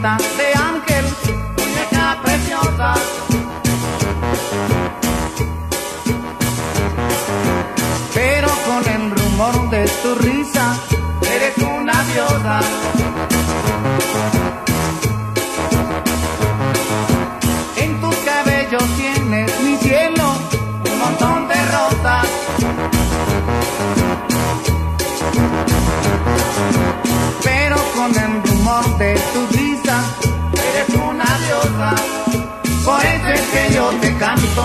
carita de ángel, muñeca preciosa. Pero con el rumor de tu risa, eres una diosa. En tus cabellos tienes, mi cielo, un montón de rosas. Pero con el rumor de tu risa, eres una diosa. Por eso es que yo te canto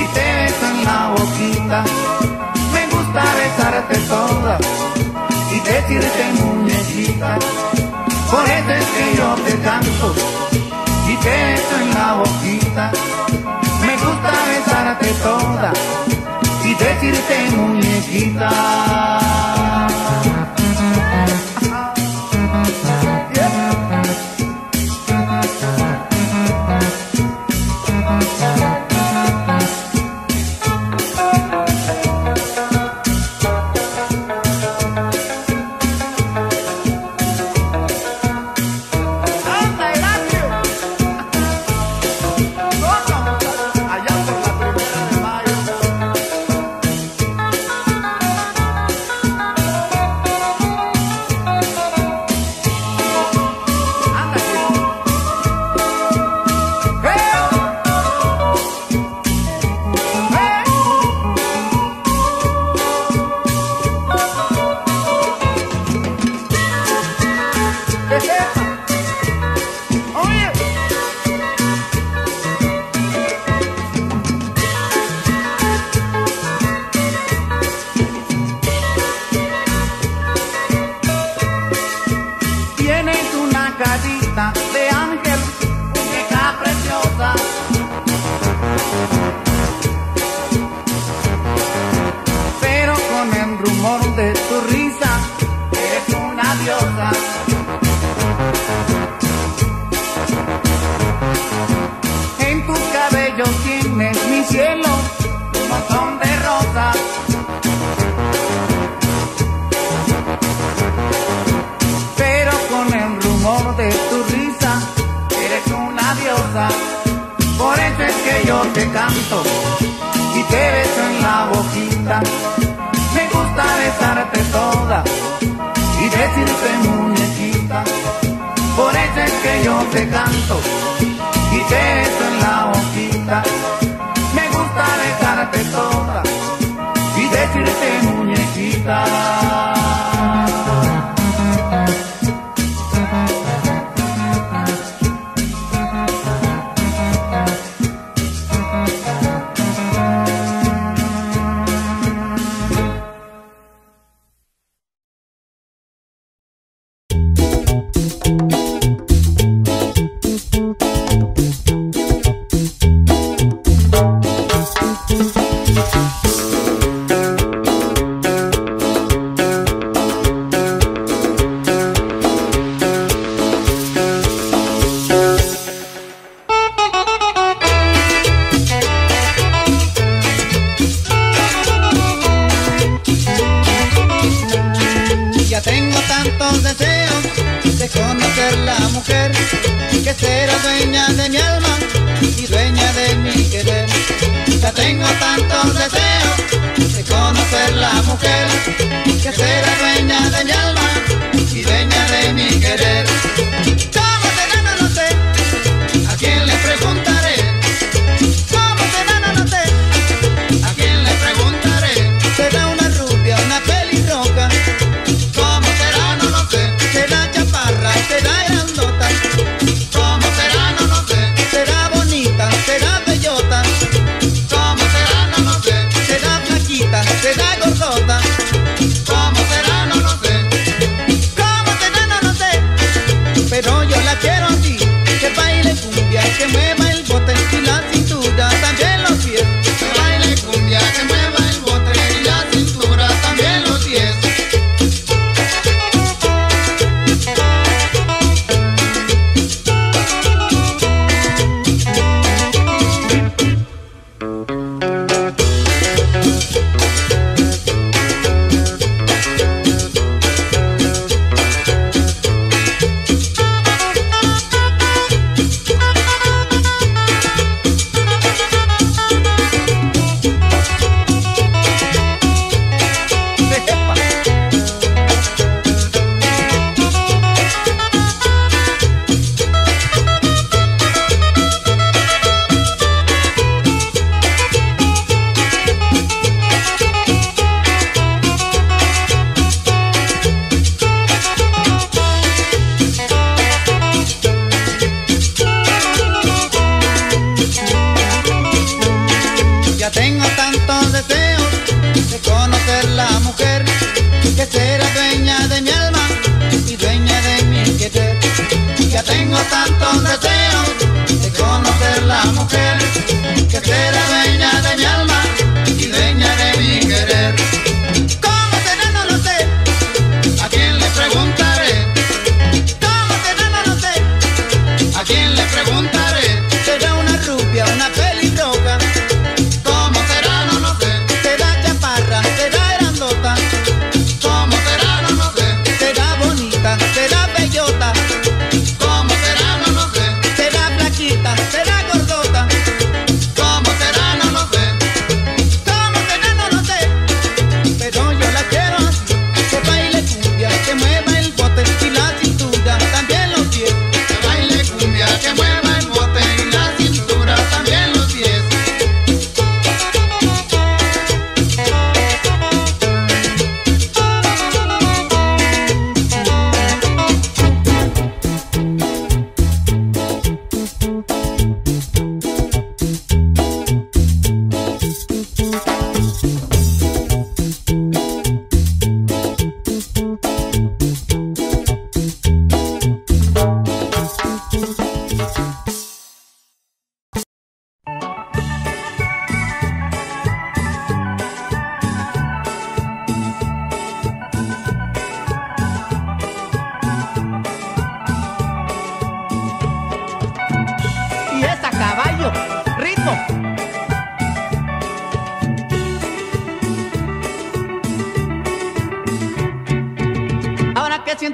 y te beso en la boquita. Me gusta besarte toda y decirte muñequita. Por eso es que yo te canto y te beso en la boquita. Me gusta besarte toda y decirte muñequita. Carita de ángel, muñeca preciosa. Pero con el rumor de tu risa, eres una diosa. En tus cabellos tienes, mi cielo, un montón de rosas. De tu risa, eres una diosa. Por eso es que yo te canto y te beso en la boquita. Me gusta besarte toda y decirte muñequita. Por eso es que yo te canto y te beso en la boquita. Me gusta besarte toda y decirte muñequita. ¿Será gordota? ¿Cómo será? No lo sé.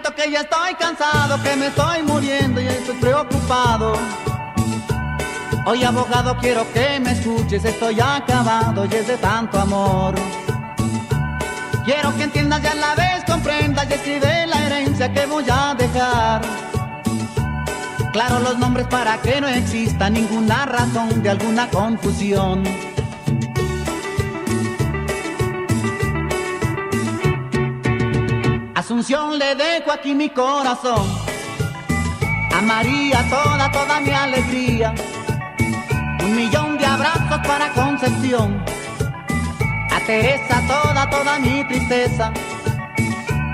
siento que ya estoy cansado, que me estoy muriendo y estoy preocupado. Oye, abogado, quiero que me escuches, estoy acabado y es de tanto amor. Quiero que entiendas y a la vez comprendas y escribe la herencia que voy a dejar. Claro los nombres para que no exista ninguna razón de alguna confusión. Asunción le dejo aquí mi corazón, a María toda mi alegría, 1 millón de abrazos para Concepción, a Teresa toda mi tristeza,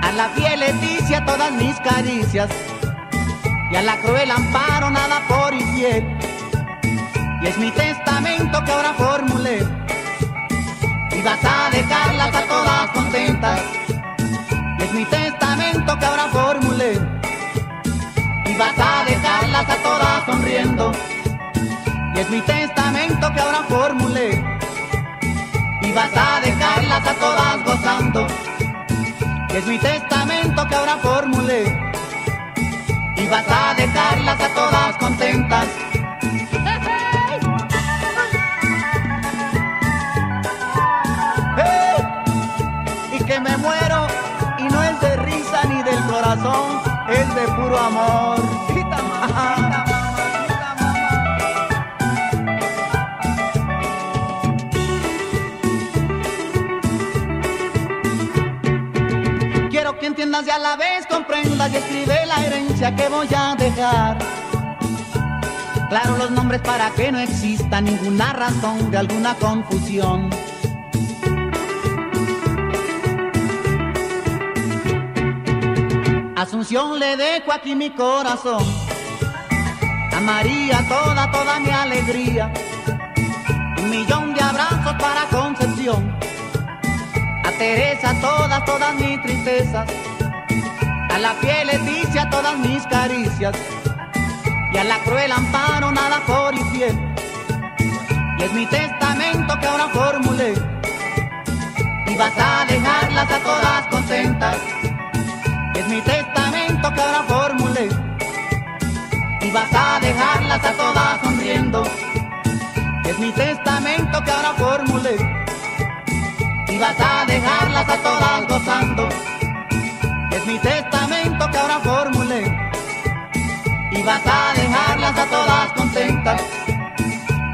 a la fiel Leticia todas mis caricias, y a la cruel Amparo nada por infiel. Y es mi testamento que ahora formulé, y vas a dejarlas a todas contentas. Es mi testamento que ahora formulé, y vas a dejarlas a todas sonriendo. Y es mi testamento que ahora formulé, y vas a dejarlas a todas gozando. Y es mi testamento que ahora formulé, y vas a dejarlas a todas contentas. ¡Hey! Y que me muero. Ni del corazón, es de puro amor. Grita, mamá, grita, mamá. Quiero que entiendas y a la vez comprendas y escribe la herencia que voy a dejar. Claro los nombres para que no exista ninguna razón de alguna confusión. Asunción le dejo aquí mi corazón, a María toda mi alegría, 1 millón de abrazos para Concepción, a Teresa todas mis tristezas, a la fiel Leticia todas mis caricias, y a la cruel Amparo nada por infiel. Y es mi testamento que ahora formulé, y vas a dejarlas a todas contentas. Es mi testamento que ahora formulé, y vas a dejarlas a todas sonriendo. Es mi testamento que ahora formulé, y vas a dejarlas a todas gozando. Es mi testamento que ahora formulé, y vas a dejarlas a todas contentas.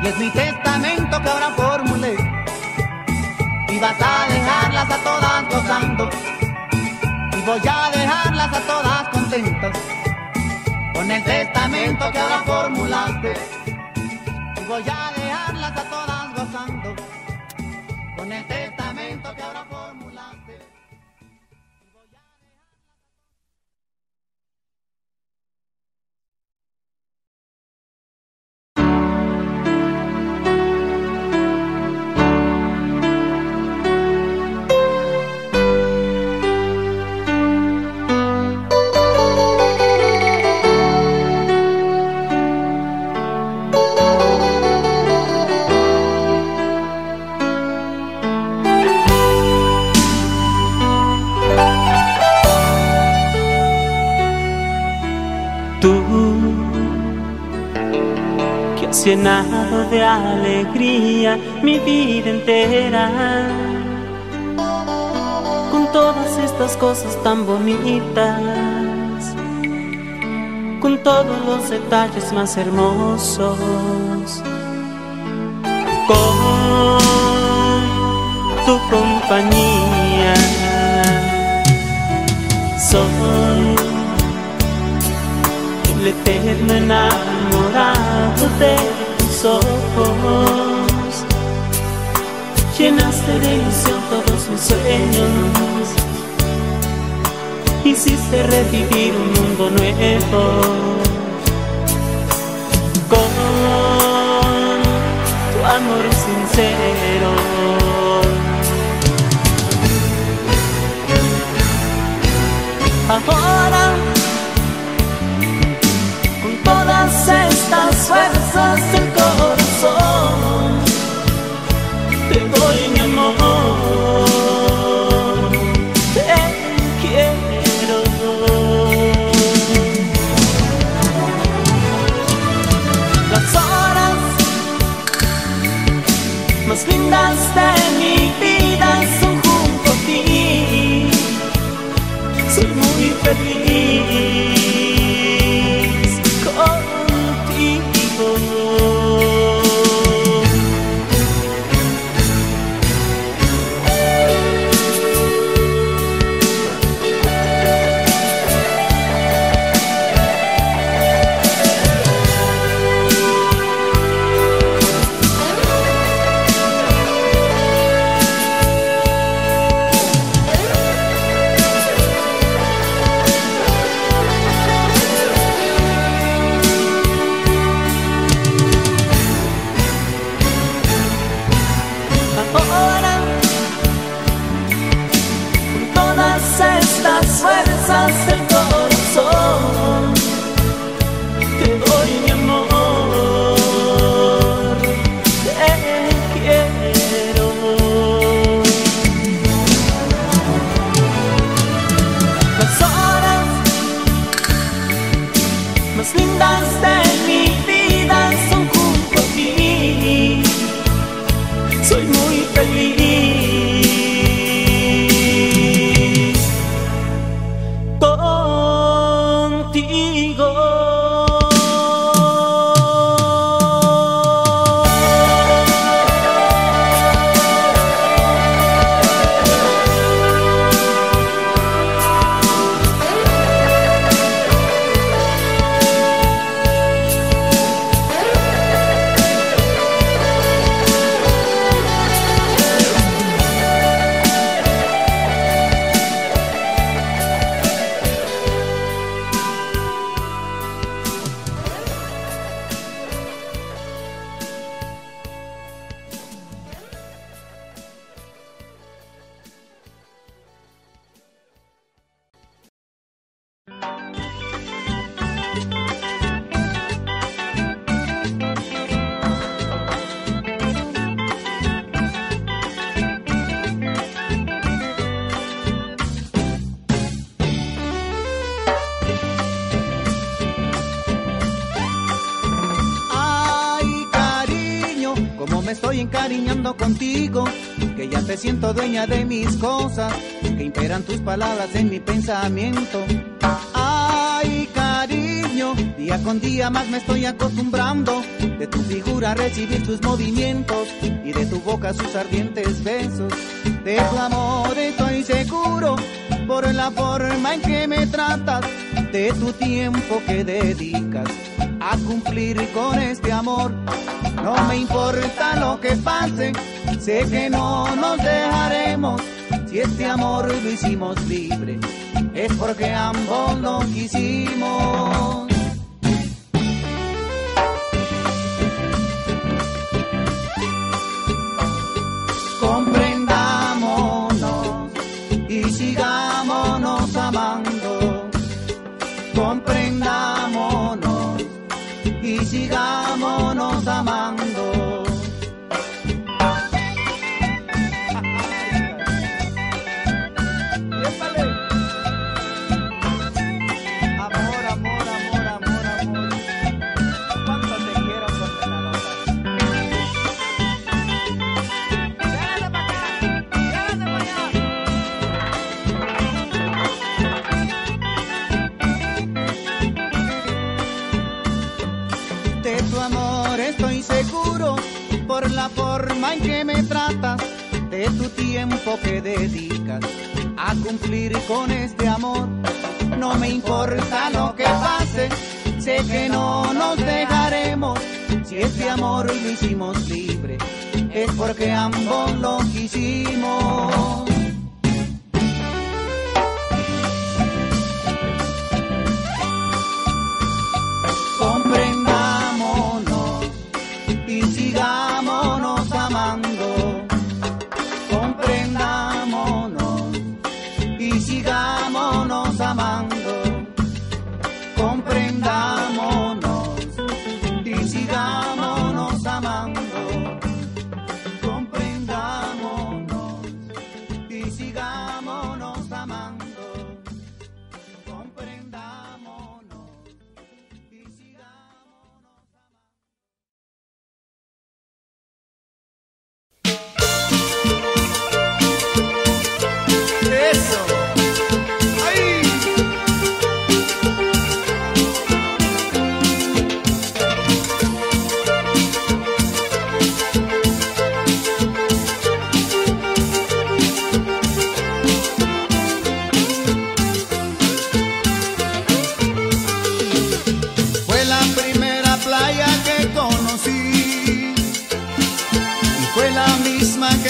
Y es mi testamento que ahora formulé, y vas a dejarlas a todas gozando. Voy a dejarlas a todas contentas con el testamento que ahora formulaste. Voy a dejarlas a todas gozando con el testamento que ahora formulaste. Llenado de alegría mi vida entera, con todas estas cosas tan bonitas, con todos los detalles más hermosos, con tu compañía. Soy el eterno enamorado de tus ojos, llenaste de ilusión todos mis sueños, hiciste revivir un mundo nuevo. Con tu amor sincero ahora, todas estas fuerzas del corazón te doy mi amor, te quiero. feliz contigo. Fuerzas del corazón, te doy mi amor, te quiero. Las horas más lindas de mi vida son junto a ti, soy muy feliz. Estoy encariñando contigo, que ya te siento dueña de mis cosas, que imperan tus palabras en mi pensamiento. Ay, cariño, día con día más me estoy acostumbrando, de tu figura recibir tus movimientos, y de tu boca sus ardientes besos. De tu amor estoy seguro, por la forma en que me tratas, de tu tiempo que dedicas a cumplir con este amor. No me importa lo que pase, sé que no nos dejaremos. Si este amor lo hicimos libre, es porque ambos lo quisimos. Comprendámonos y sigámonos amando. Comprendámonos y sigámonos amando. Amor, amor, amor, amor, amor. Cuánto te quiero, condenadora. Llévate para acá, llévate para allá. De tu amor estoy seguro, por la forma en que me tratas, de tu tiempo que dedicas a cumplir con este amor. No me importa lo que pase, sé que no nos dejaremos. Si este amor lo hicimos libre, es porque ambos lo quisimos. Comprendámonos y sigámonos amando. Comprendámonos y sigámonos amando. Comprendámonos y sigámonos amando. Comprendámonos y sigámonos amando. Comprendámonos y sigámonos amando. Eso. ¡Ay!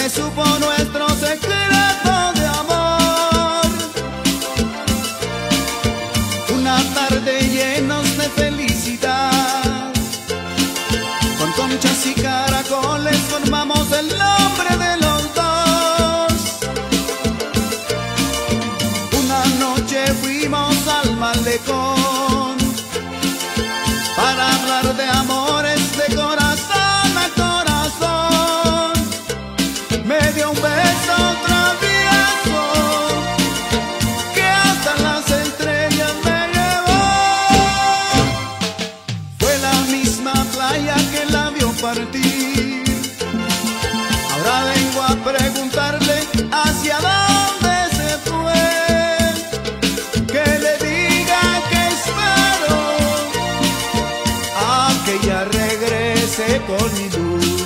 que supo nuestro secreto de amor. Una tarde llenos de felicidad, con conchas y caracoles formamos el nombre de los dos. Una noche fuimos al malecón para hablar de amores de corazón. Ahora vengo a preguntarle hacia dónde se fue, que le diga que espero a que ella regrese con mi luz.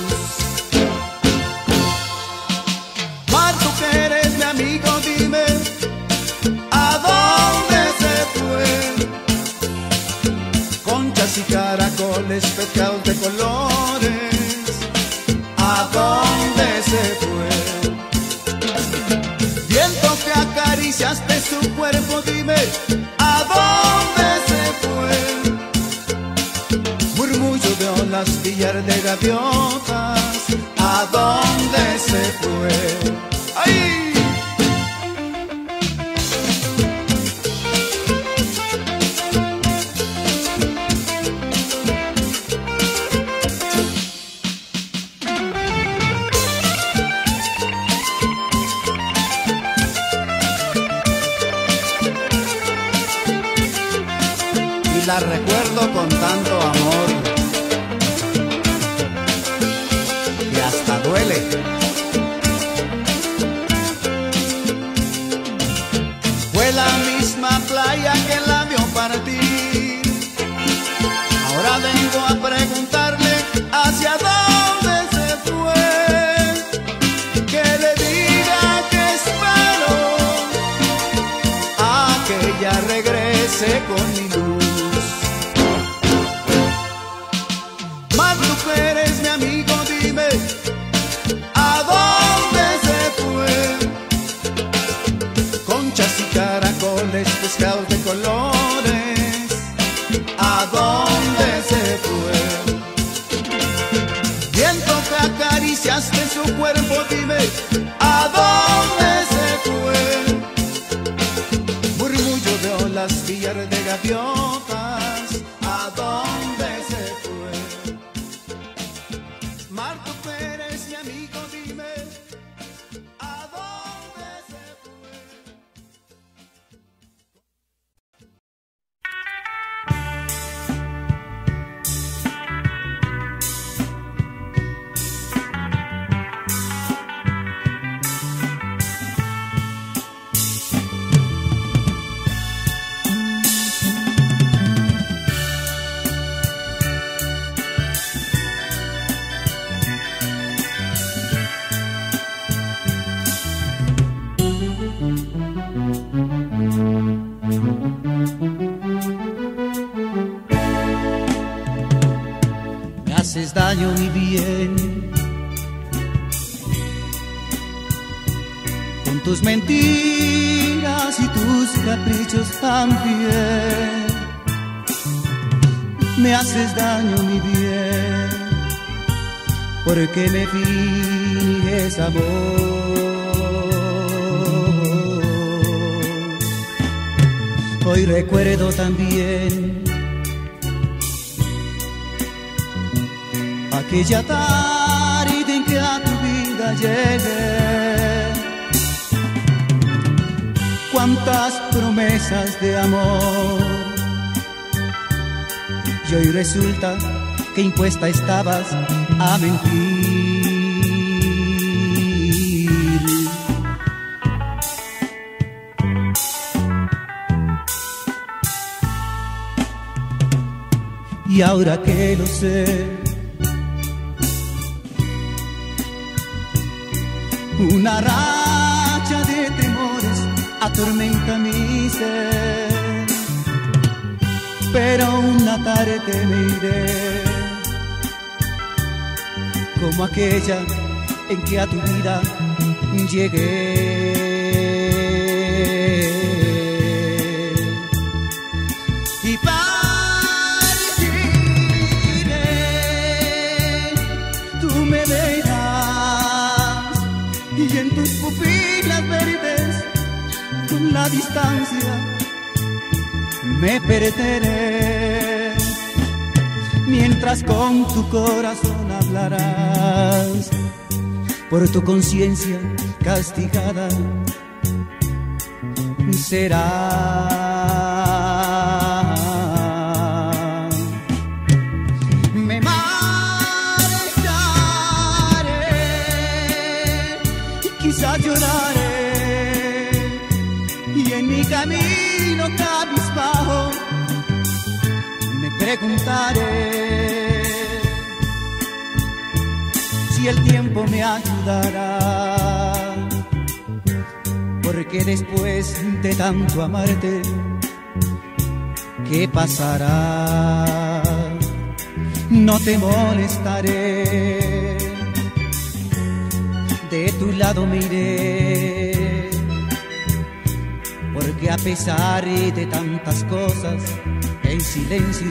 Mar, tú que eres mi amigo, dime a dónde se fue. Conchas y caracoles, pescados de colores, ¿a dónde se fue? Viento que acariciaste su cuerpo, dime, ¿a dónde se fue? Murmullo de olas, billar de gaviotas, ¿a dónde se fue? ¡Ay! La recuerdo con tanto amor y hasta duele. Fue la misma playa que la vio partir. Ahora vengo a preguntarle hacia dónde se fue, que le diga que espero a que ella regrese con mi luz. Eres mi amigo, dime, ¿a dónde se fue? Conchas y caracoles, pescados de colores, ¿a dónde se fue? Viento que acariciaste su cuerpo, dime, ¿a dónde se fue? Murmullo de olas, billar de gaviotas, ¿a dónde se fue? Marco, tú eres mi amigo, dime. Daño mi bien con tus mentiras y tus caprichos también. Me haces daño mi bien porque me finges amor. Hoy recuerdo también aquella tarde en que a tu vida llegué. Cuántas promesas de amor, y hoy resulta que impuesta estabas a mentir. Y ahora que lo sé, una racha de temores atormenta mi ser, pero una tarde me iré como aquella en que a tu vida llegué. Y partiré, tú me verás, y en tus pupilas verdes, con la distancia me perderé, mientras con tu corazón hablarás, por tu conciencia castigada será. Me marcharé y quizás lloraré, y en mi camino cabizbajo me preguntaré si el tiempo me ayudará, porque después de tanto amarte, ¿qué pasará? No te molestaré, de tu lado me iré, porque a pesar de tantas cosas, en silencio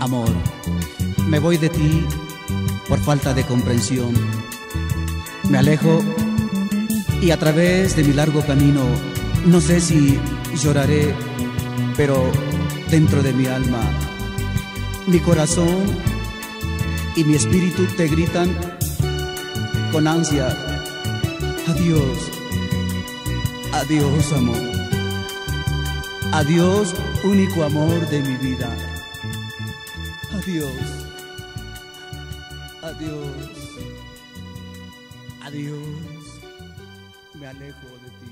amor, me voy de ti por falta de comprensión. Me alejo y a través de mi largo camino, no sé si lloraré, pero dentro de mi alma, mi corazón y mi espíritu te gritan con ansia: adiós, adiós amor, adiós único amor de mi vida. Adiós, adiós, adiós, me alejo de ti.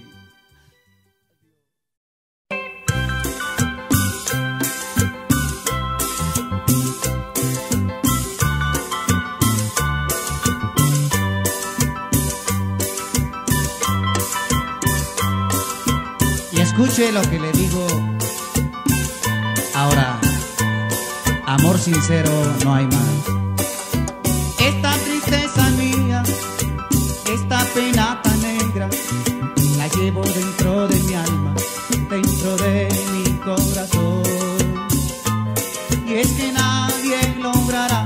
Y escuche lo que le digo ahora. Amor sincero no hay más. Esta tristeza mía, esta pena tan negra, la llevo dentro de mi alma, dentro de mi corazón. Y es que nadie logrará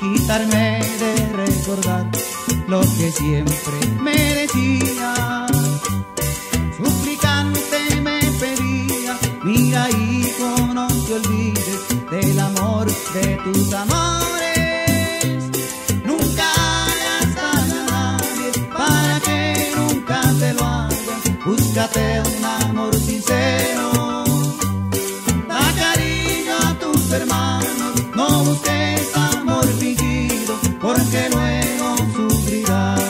quitarme de recordar lo que siempre me decía. Suplicante me pedía: mira hijo, no te olvides del amor de tus amores, nunca hagas a nadie para que nunca te lo hagan, búscate un amor sincero, da cariño a tus hermanos, no busques amor fingido, porque luego sufrirás.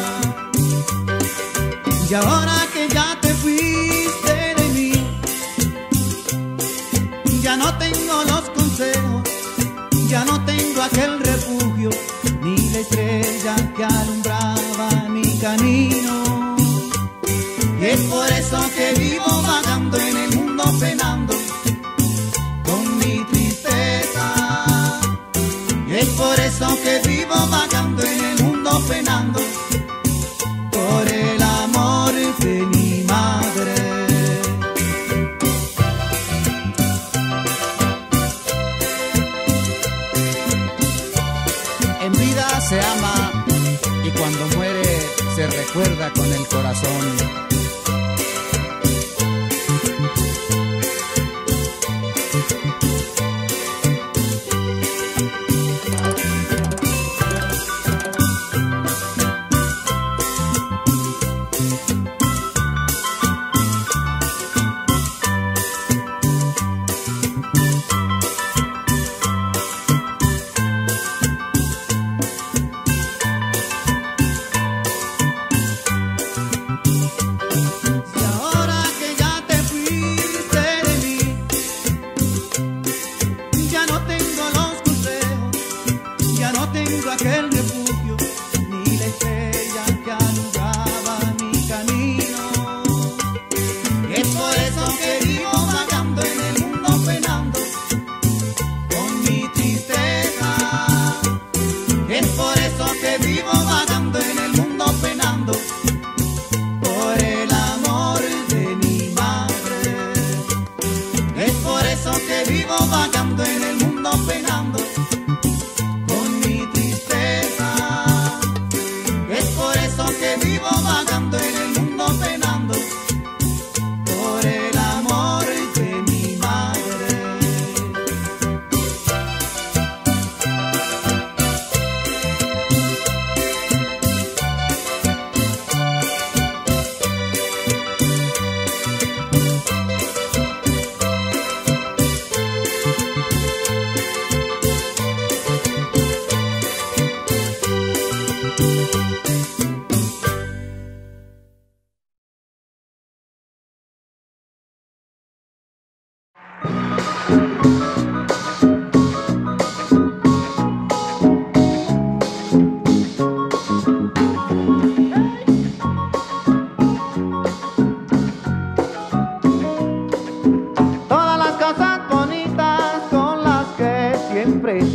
Y ahora que ya te fuiste de mí, ya no tengo los ya no tengo aquel refugio, ni la estrella que alumbraba mi camino. Y es por eso que vivo vagando en el mundo penando con mi tristeza. Y es por eso que vivo vagando en el mundo penando por el amor de mi madre. Se ama y cuando muere se recuerda con el corazón.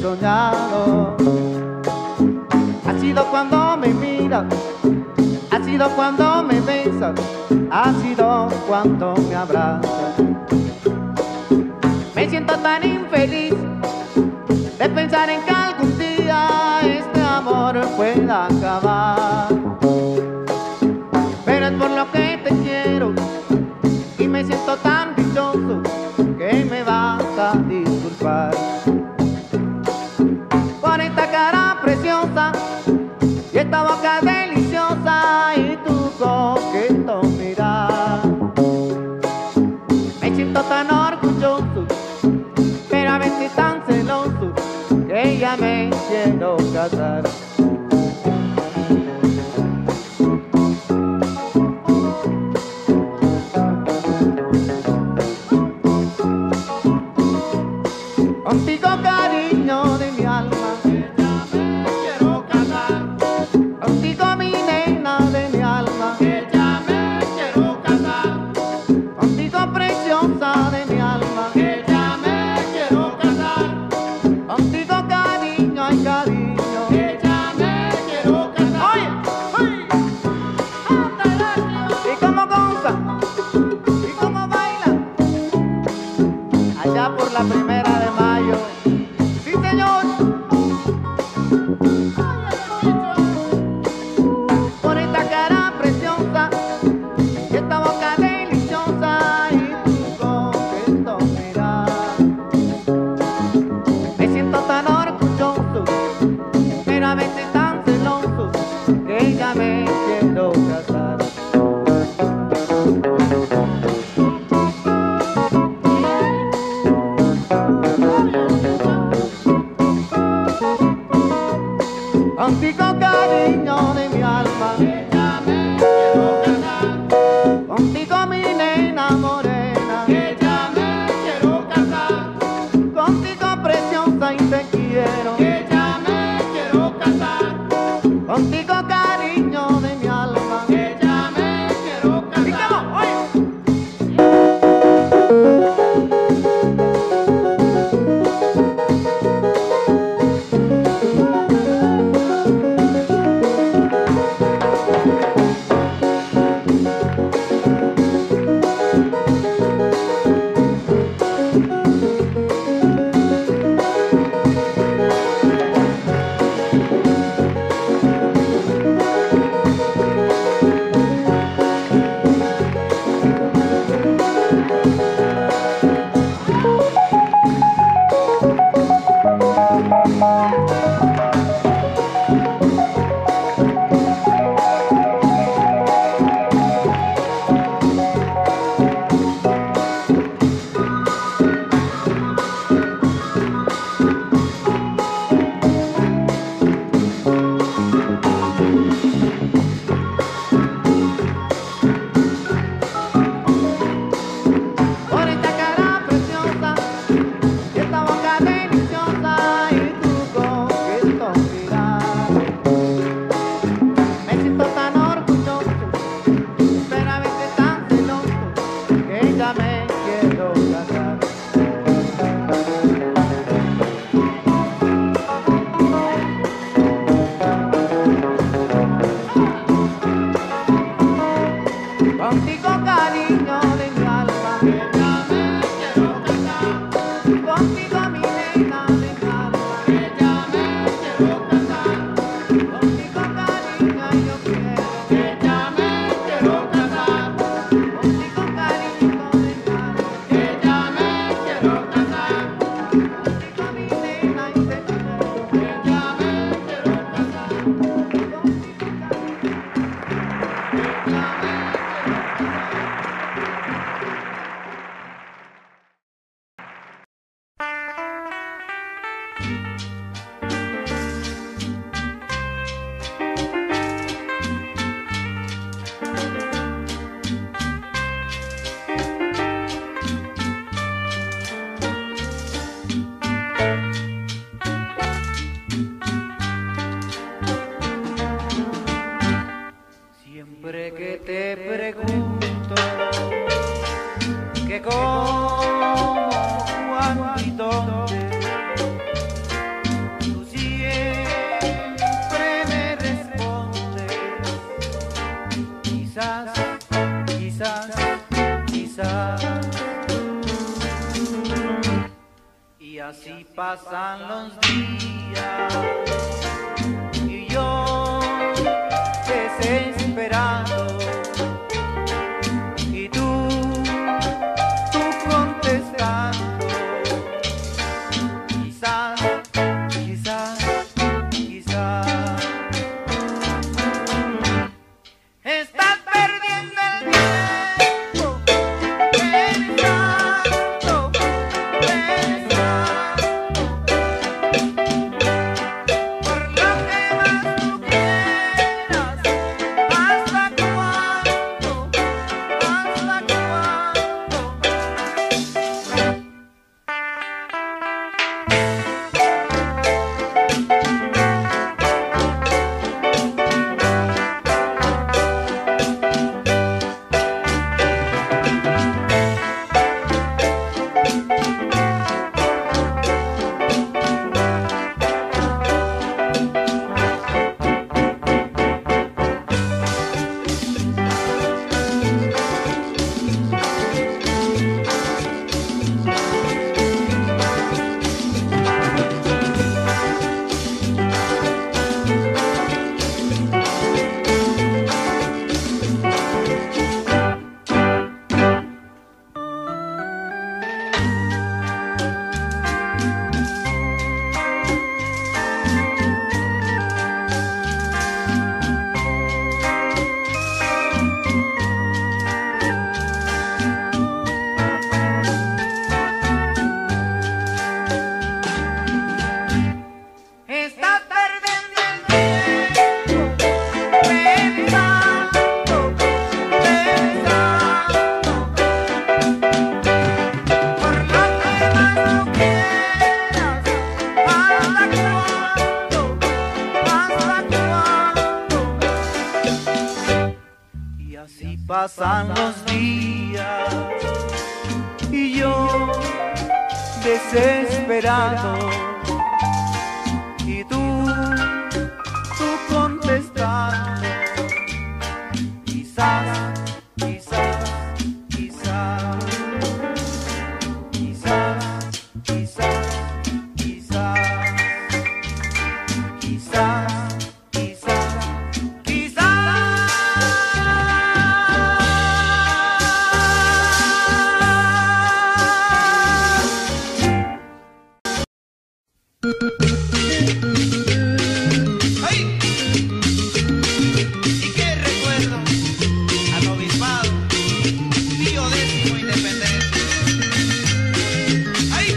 soñado. Ha sido cuando me miras, ha sido cuando me besas, ha sido cuando me abrazas. Me siento tan infeliz de pensar en que algún día este amor pueda acabar. Pero es por lo que te quiero y me siento tan dichoso que me vas a disculpar por esta cara preciosa y esta boca deliciosa y tu coqueto mirar. Me siento tan orgulloso, pero a veces tan celoso, que ya me quiero casar. Contigo, cariño de mi alma, que ya me quiero casar. Contigo, mi nena de mi alma, que ya me quiero casar. Contigo, preciosa de mi alma, que ya me quiero casar. Contigo, cariño, ay cariño, que ya me quiero casar. Oye, oye, y cómo goza, y cómo baila, allá por la primera. Contigo, cariño de mi alma, que ya me quiero casar. Contigo, mi nena morena, que ya me quiero casar. Contigo, preciosa, y te quiero, que ya me quiero casar. Contigo, cariño de mi alma, que ya me quiero casar. Contigo, cariño de mi alma, que ya me quiero casar. Contigo, mi nena de mi alma, que ya me quiero casar. Contigo, cariño, yo quiero, que ya me quiero casar. Contigo, cariño de mi alma, que ya me quiero casar. Contigo, mi nena, yo te quiero, que ya me quiero casar. Contigo, cariño. Siempre que te pregunto que cómo, cuándo y dónde, así pasan los días y yo desesperado, y tú contestando, quizás, quizás, quizás. Estás perdiendo el tiempo pensando, por lo que más tú quieras. ¿Hasta cuándo? Así pasan los días y yo desesperado, y tú contestando, quizás, quizás, quizás, quizás, quizás, quizás, quizás. ¡Ay! Y qué recuerdo al obispado Pío X Independencia. ¡Ay!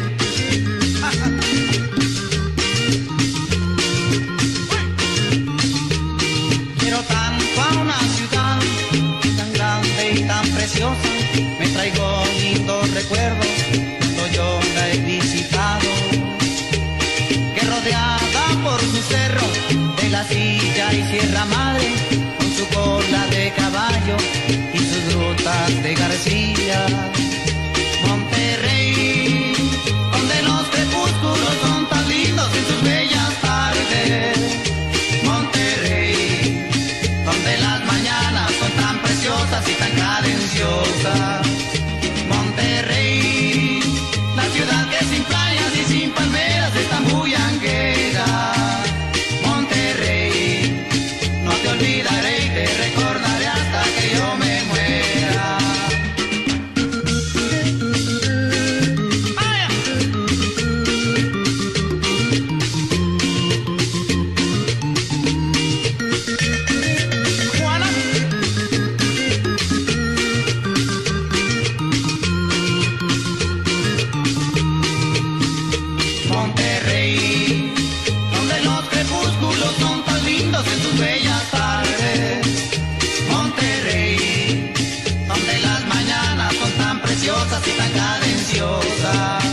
Quiero tanto a una ciudad tan grande y tan preciosa. Me traigo lindos recuerdos cuando yo la he visitado. Por su cerro de la Silla y Sierra Madre, con su cola de caballo y sus rutas de García. Monterrey, donde los crepúsculos son tan lindos en sus bellas tardes. Monterrey, donde las mañanas son tan preciosas y tan cadenciosas. Monterrey, la ciudad que sin playas y sin palmeras es tan bullanguera. Monterrey, no te olvidaré y te recordaré hasta que yo me muera. ¡Vaya! Juana. Monterrey, donde los crepúsculos son tan lindos en sus bellas tardes. Monterrey, donde las mañanas son tan preciosas y tan cadenciosas.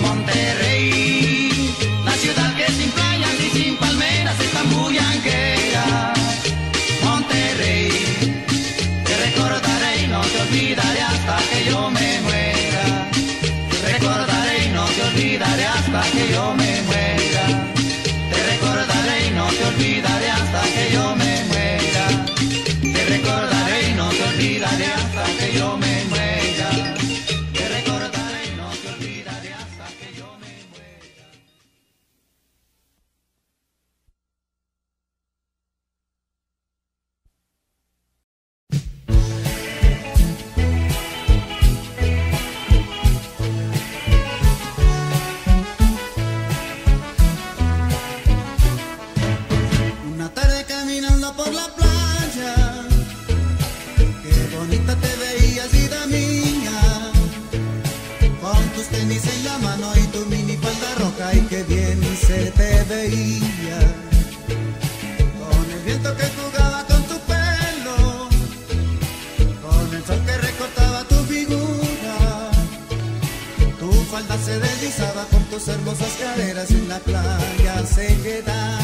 Monterrey, la ciudad que sin playas y sin palmeras es tan bullanguera. Monterrey, te recordaré y no te olvidaré hasta que yo me muera. Te recordaré y no te olvidaré hasta que yo me muera. Te recordaré y no te olvidaré hasta que yo me muera. Te recordaré y no te olvidaré hasta que yo me muera. Te recordaré y no te olvidaré hasta que yo me muera. tenis en la mano y tu mini falda roja, y que bien se te veía, con el viento que jugaba con tu pelo, con el sol que recortaba tu figura, tu falda se deslizaba con tus hermosas caderas y en la playa se quedaba.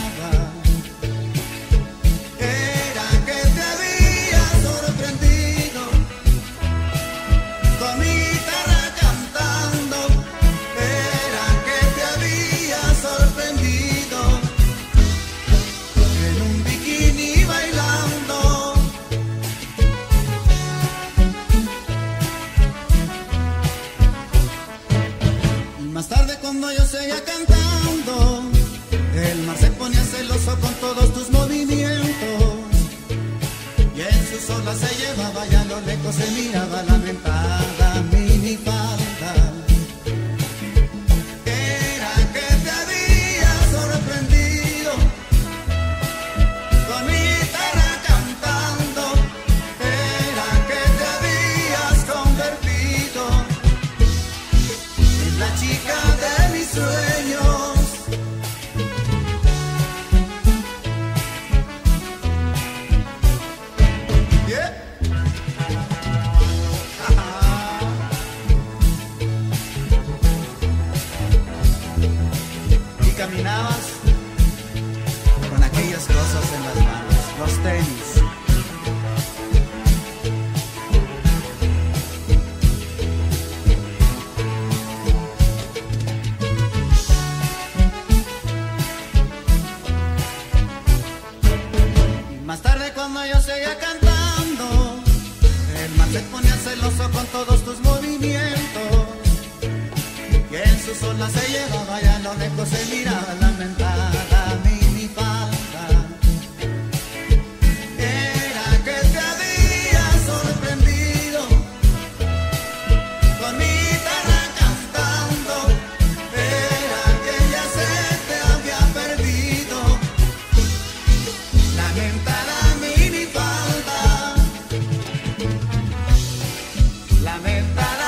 Más tarde, cuando yo seguía cantando, el mar se ponía celoso con todos tus movimientos, y en sus olas se llevaba, y a lo lejos se miraba la mentada minifalda. Caminabas con aquellas cosas en las manos, los tenis. Y más tarde, cuando yo seguía cantando, el mar se ponía celoso con todos tus movimientos, y en sus olas se llevaba, ya no dejó se miraba la mentada minifalda. Era que te había sorprendido con mi guitarra cantando, era que ya se te había perdido la mentada minifalda, la mentada.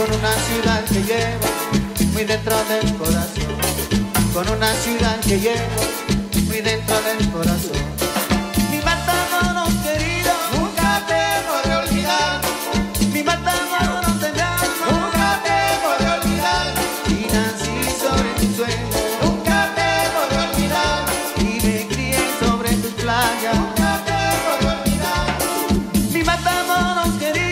Con una ciudad que llevo muy dentro del corazón, con una ciudad que llevo muy dentro del corazón. Mi Matamoros querido, nunca te podré olvidar. Mi Matamoros de mi alma, nunca te podré olvidar. Y nací sobre tu suelo, nunca te podré olvidar. Y me crié sobre tu playa, nunca te podré olvidar. Mi Matamoros querido.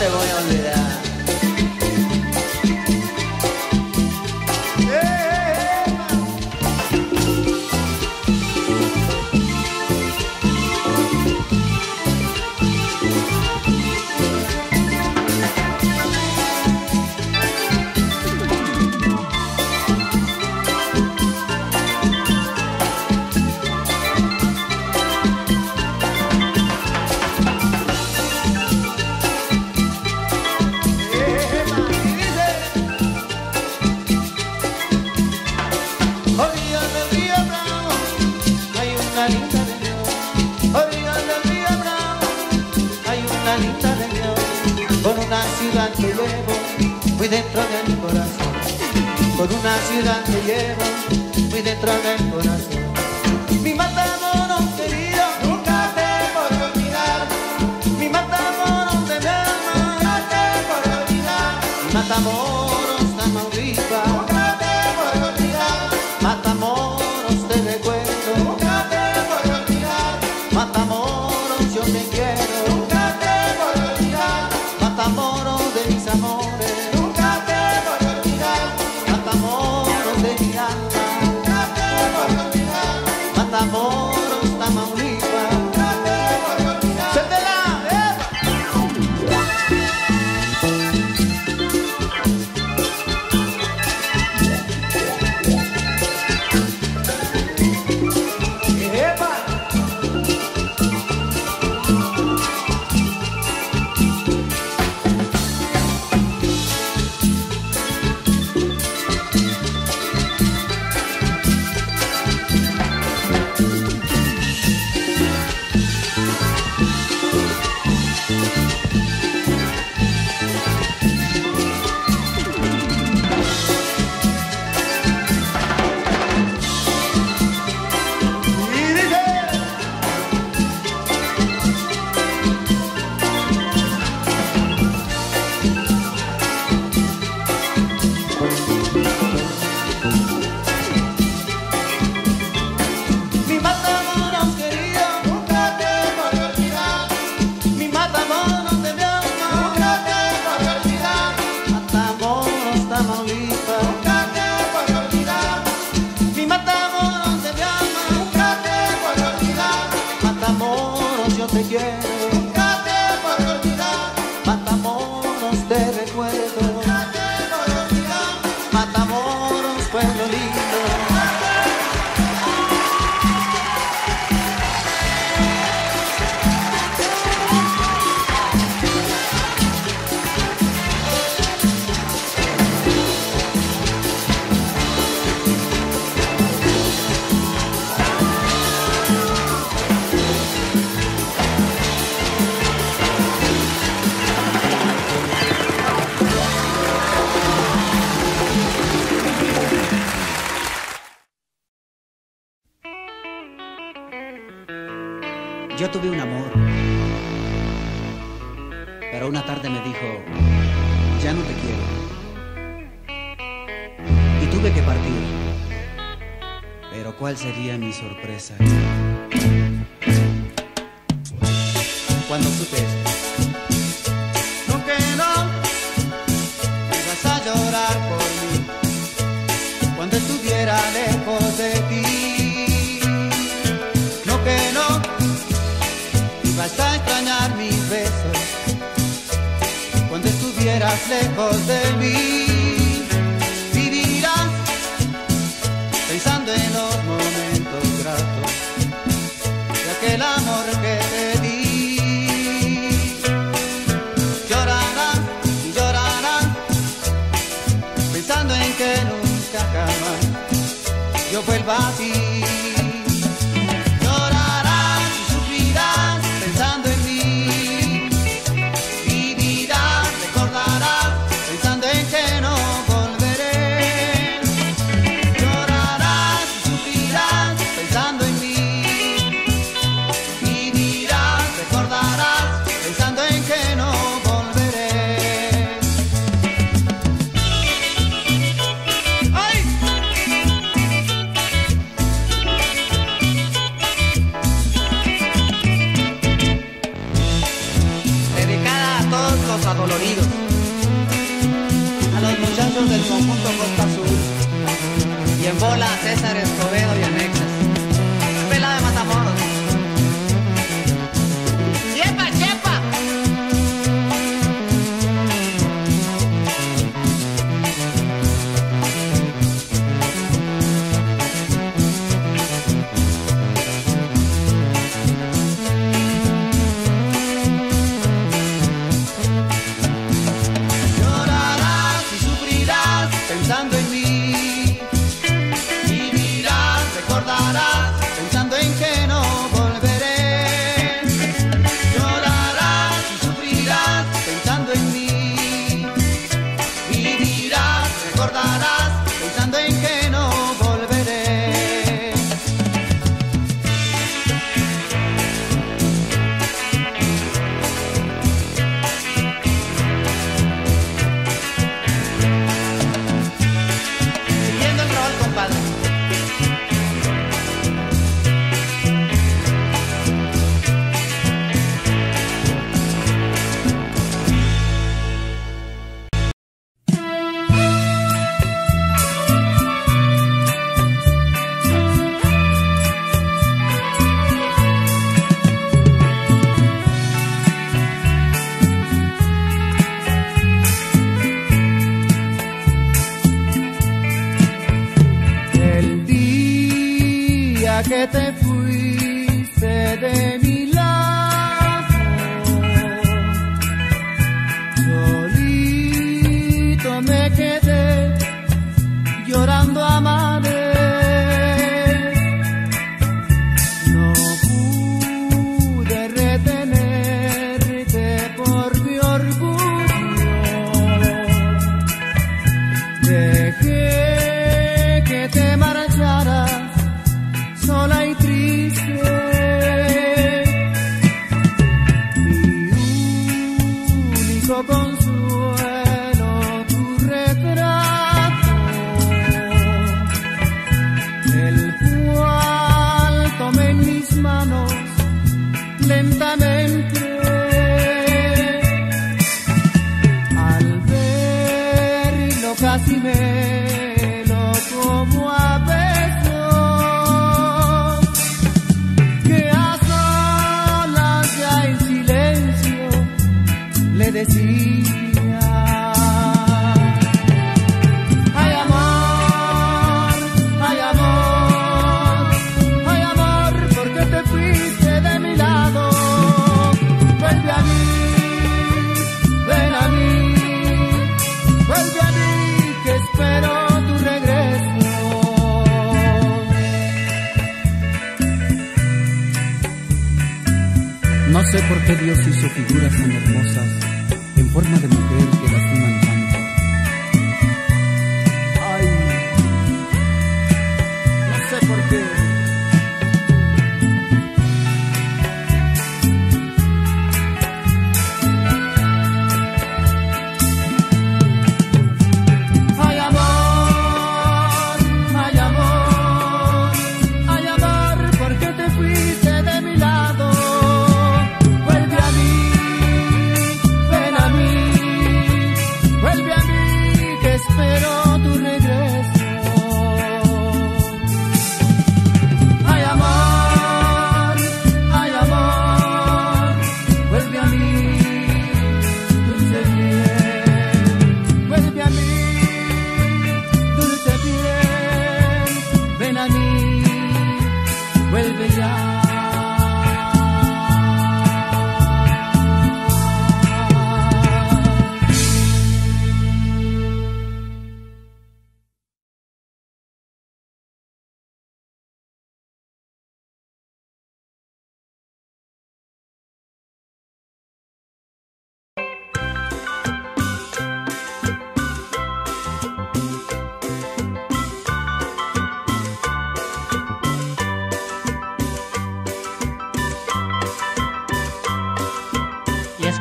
Te voy a olvidar. Con una ciudad que llevo muy dentro de mi corazón. Por una ciudad me llevo, muy dentro del corazón. Mi Matamoros querido, nunca te voy a olvidar. Mi Matamoros de mi alma, nunca te voy a olvidar. Mi Matamoros, Tamaulipas, nunca te voy a olvidar. Matamoros, te recuerdo, nunca te voy a olvidar. Matamoros, yo te quiero, nunca te voy a olvidar. Matamoros de mis amores, nunca te voy a olvidar. Matamoros de mi alma, nunca te voy a olvidar. Matamoros, Tamaulipas, nunca te voy a olvidar. Te quiero, nunca te voy a olvidar. Matamoros, te recuerdo, nunca te voy a olvidar. Matamoros, pueblo lindo, nunca yo tuve un amor, pero una tarde me dijo, ya no te quiero. Y tuve que partir, pero ¿cuál sería mi sorpresa cuando supe esto? No, que no, me vas a llorar por mí cuando estuviera lejos de ti. Vas a extrañar mis besos cuando estuvieras lejos de mí. Vivirás pensando en los momentos gratos de aquel amor que te di. Llorarás y llorarás pensando en que nunca jamás yo vuelva a ti. día que te fuiste de mi lado, solito me quedé llorando a madre. No pude retenerte por mi orgullo, dejé que te marcharas sola y triste. Mi único consuelo, tu retrato, el cual tomé en mis manos lentamente. Al verlo casi me lo como a besos. Decía, ay amor, ay amor, porque te fuiste de mi lado. Vuelve a mí, que espero tu regreso. No sé por qué Dios hizo figuras tan hermosas en forma de mujer que lastiman tanto. Ay, no sé por qué. Ay amor, ¿por qué te fuiste de mi lado? Vuelve a mí, que espero tu regreso. Ay amor, vuelve a mí, dulce piel. Vuelve a mí, dulce piel. Ven a mí, vuelve ya.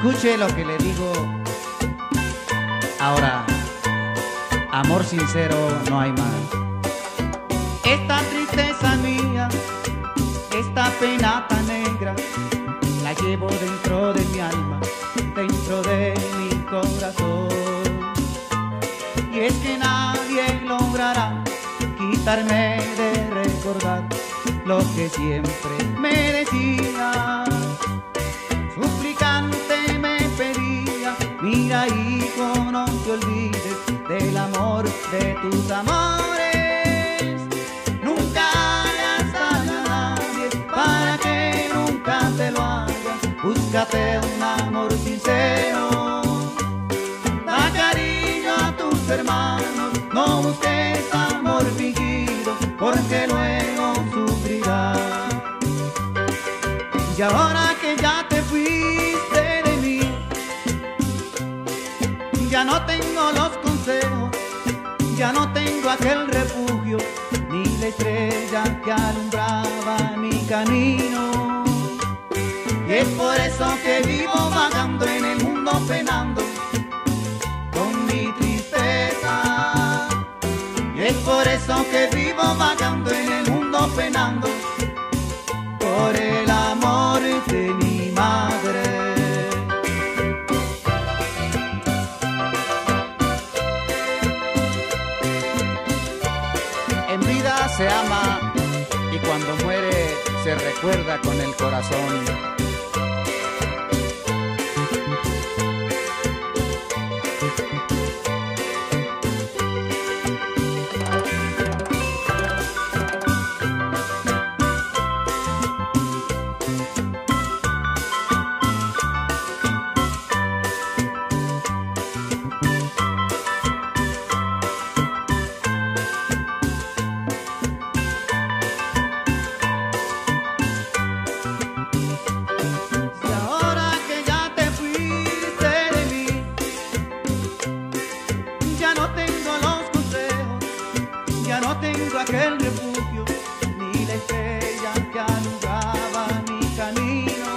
Escuche lo que le digo ahora, amor sincero no hay más. Esta tristeza mía, esta pena tan negra, la llevo dentro de mi alma, dentro de mi corazón. Y es que nadie logrará quitarme de recordar lo que siempre me decía. Mira, hijo, no te olvides del amor de tus amores. Nunca hagas a nadie para que nunca te lo hagas. Búscate un amor sincero. Da cariño a tus hermanos, no busques amor fingido, porque luego sufrirás. Y ahora que ya te fuiste, ya no tengo los consejos, ya no tengo aquel refugio, ni la estrella que alumbraba mi camino. Y es por eso que vivo vagando en el mundo penando con mi tristeza. Y es por eso que vivo vagando en el mundo penando por el amor de mi madre. Se ama y cuando muere se recuerda con el corazón. ya no tengo los consejos, ya no tengo aquel refugio, ni la estrella que alumbraba mi camino.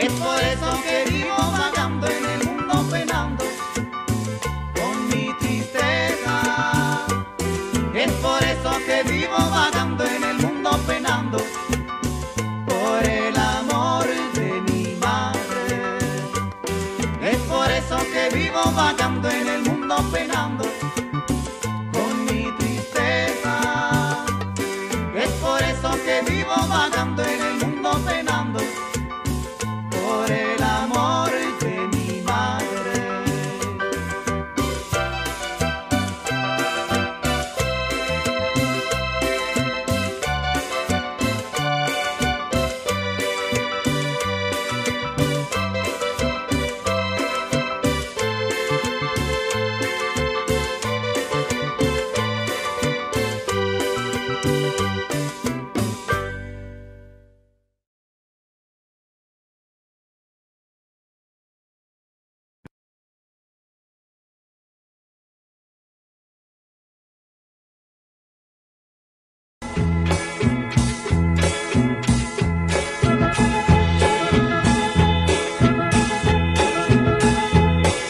Es por eso que vivo vagando en el mundo penando con mi tristeza. Es por eso que vivo vagando en el mundo penando por el amor de mi madre. Es por eso que vivo vagando en el mundo penando con mi tristeza. Es por eso que vivo vagando en el mundo penando por el amor de mi madre.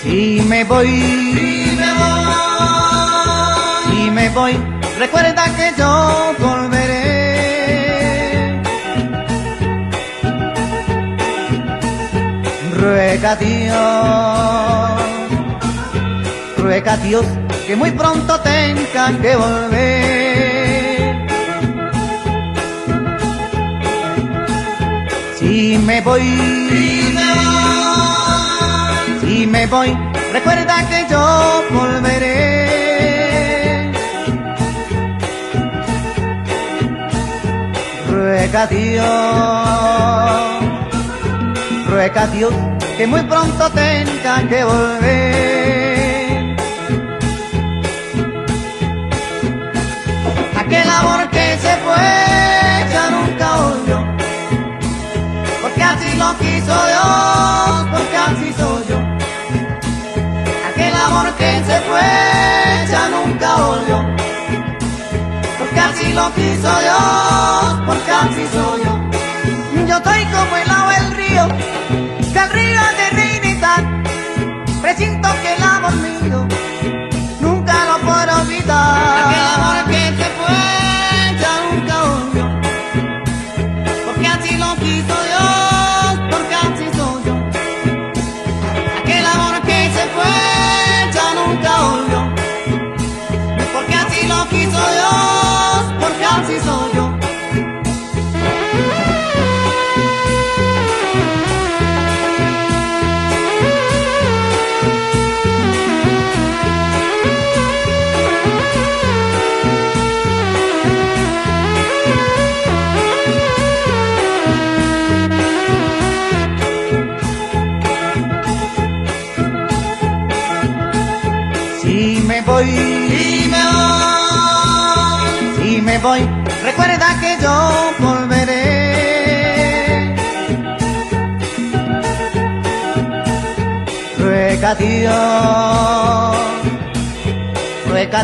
Si me voy, recuerda que yo volveré. Ruega a Dios que muy pronto tenga que volver. Si me voy, recuerda que yo volveré. Ruega a Dios, que muy pronto tenga que volver. Aquel amor que se fue ya nunca volvió, porque así lo quiso Dios, porque así soy yo. Amor que se fue ya nunca volvió, porque así lo quiso Dios, porque así soy yo. Yo estoy como el agua del río, que al río ha de reivindicar. Presiento que el amor mío nunca lo puedo olvidar. Aquel amor que se fue ya nunca volvió, porque así lo quiso Dios, porque así soy yo. Aquel amor que se fue porque así lo quiso Dios, porque así soy yo. Si me voy, recuerda que yo volveré. Ruega a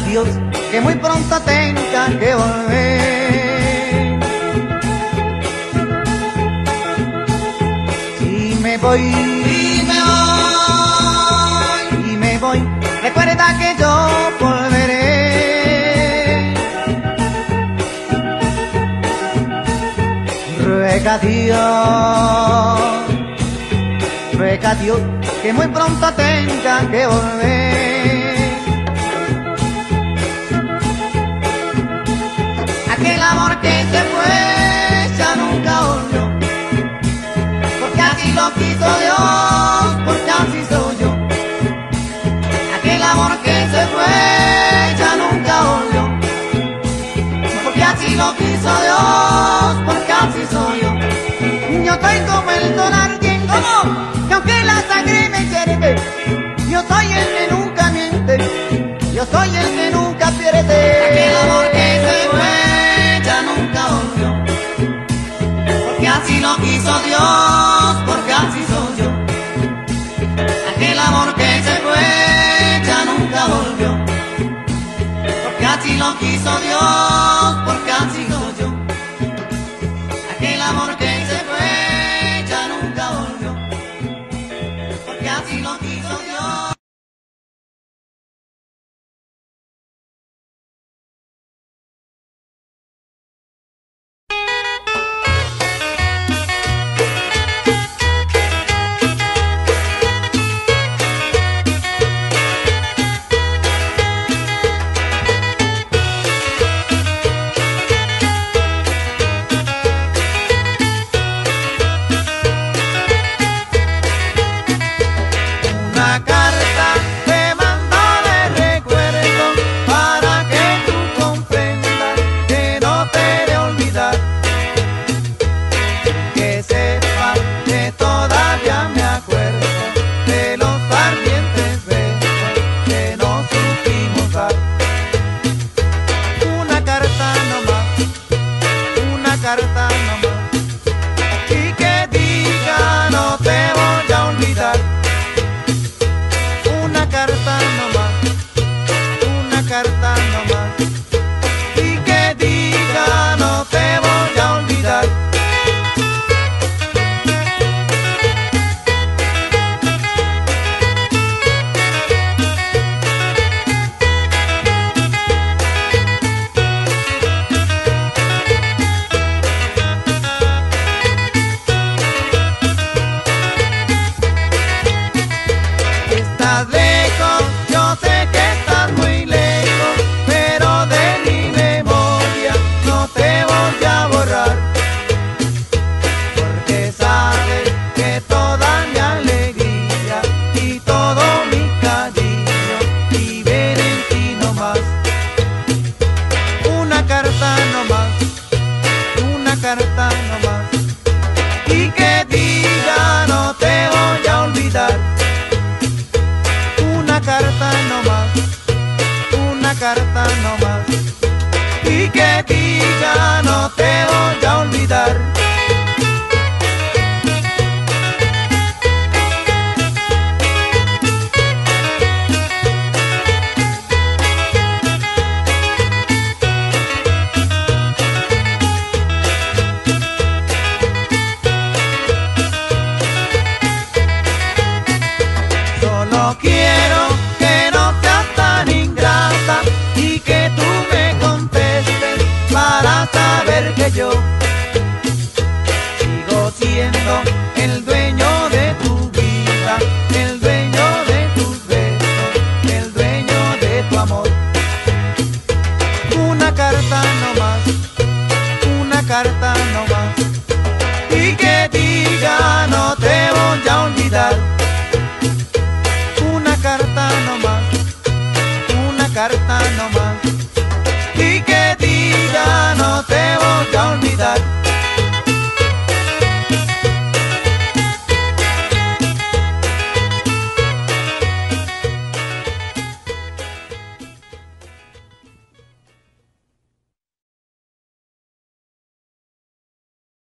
Dios, que muy pronto tenga que volver. Si me voy, recuerda que yo volveré. Ruega a Dios, que muy pronto tenga que volver. Aquel amor que se fue ya nunca volvió, porque así lo quiso Dios, porque así soy yo. Aquel amor que se fue ya nunca volvió, porque así lo quiso Dios, porque así soy yo. Yo estoy como el dólar bien, como que aunque la sangre me hierve, yo soy el que nunca miente, yo soy el que nunca pierde. Aquel amor que se fue ya nunca volvió, porque así lo quiso Dios, porque así soy yo. Aquel amor que se fue ya nunca volvió, no quiso Dios, porque así soy yo. Aquel amor que se fue ya nunca volvió, porque así lo quiso Dios. Yo